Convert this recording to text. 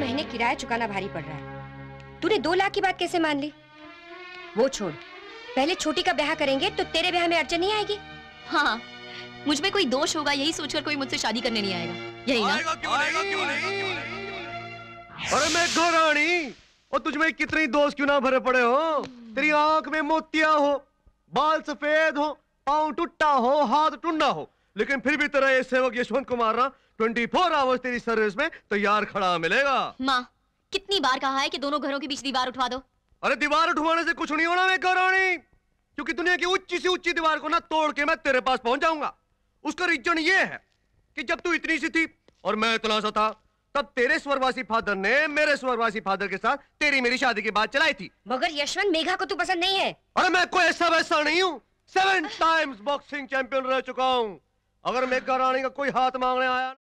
महीने किराया चुकाना भारी पड़ रहा है। तूने 2 लाख की बात कैसे मान ली? वो छोड़, पहले छोटी का ब्याह करेंगे तो तेरे ब्याह में अड़चन नहीं आएगी। हाँ, मुझ में कोई दोष होगा यही सोचकर कोई मुझसे शादी करने नहीं आएगा, यही ना? अरे मेघा रानी, और तुझमें कितने दोष क्यों ना भरे पड़े हो। तेरी आंख में मोतिया हो, बाल सफेद हो, पाँव टुट्टा हो, हाथ टुंडा हो, लेकिन फिर भी तेरा ये सेवक यशवंत कुमार 24 आवर्स तेरी सर्विस में तैयार खड़ा मिलेगा। माँ, कितनी बार कहा है कि दोनों घरों के बीच दीवार उठवा दो। अरे दीवार उठवाने से कुछ नहीं होना मेघा रानी, क्योंकि दुनिया की ऊंची से ऊंची दीवार को ना तोड़ के मैं तेरे पास पहुंच जाऊंगा। उसका रीजन ये है कि जब तू इतनी सी थी और मैं इतना सा था, तब तेरे स्वर्गवासी फादर ने मेरे स्वर्गवासी फादर के साथ तेरी मेरी शादी की बात चलाई थी। मगर यशवंत मेघा को तू पसंद नहीं है? अरे मैं कोई ऐसा वैसा नहीं हूँ, 7 टाइम्स बॉक्सिंग चैंपियन रह चुका हूँ। अगर मेघा रानी का कोई हाथ मांगने आया